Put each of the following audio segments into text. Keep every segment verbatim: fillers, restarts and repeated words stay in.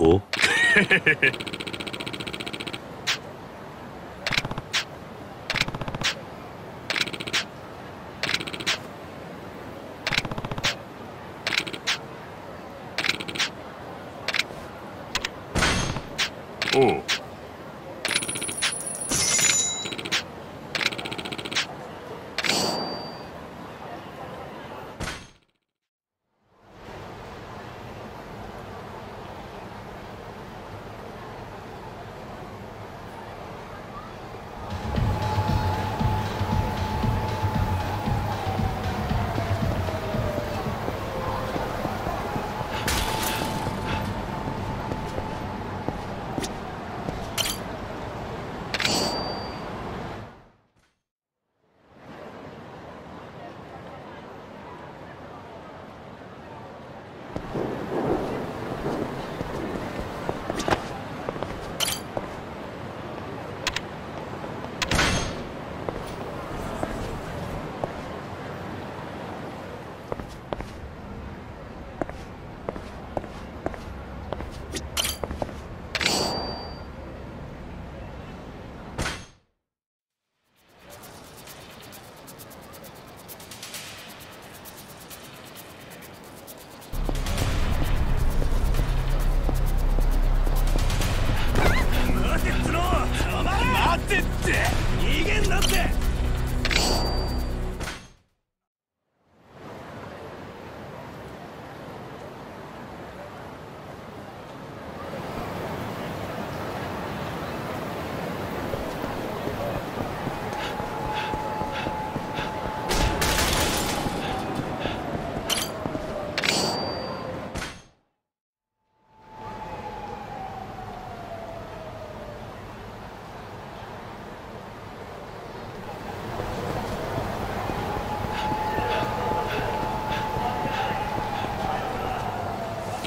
people. Oh.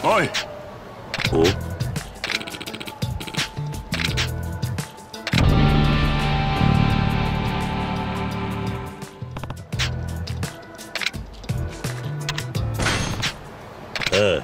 Oi! Oh. Uh.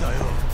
だよ。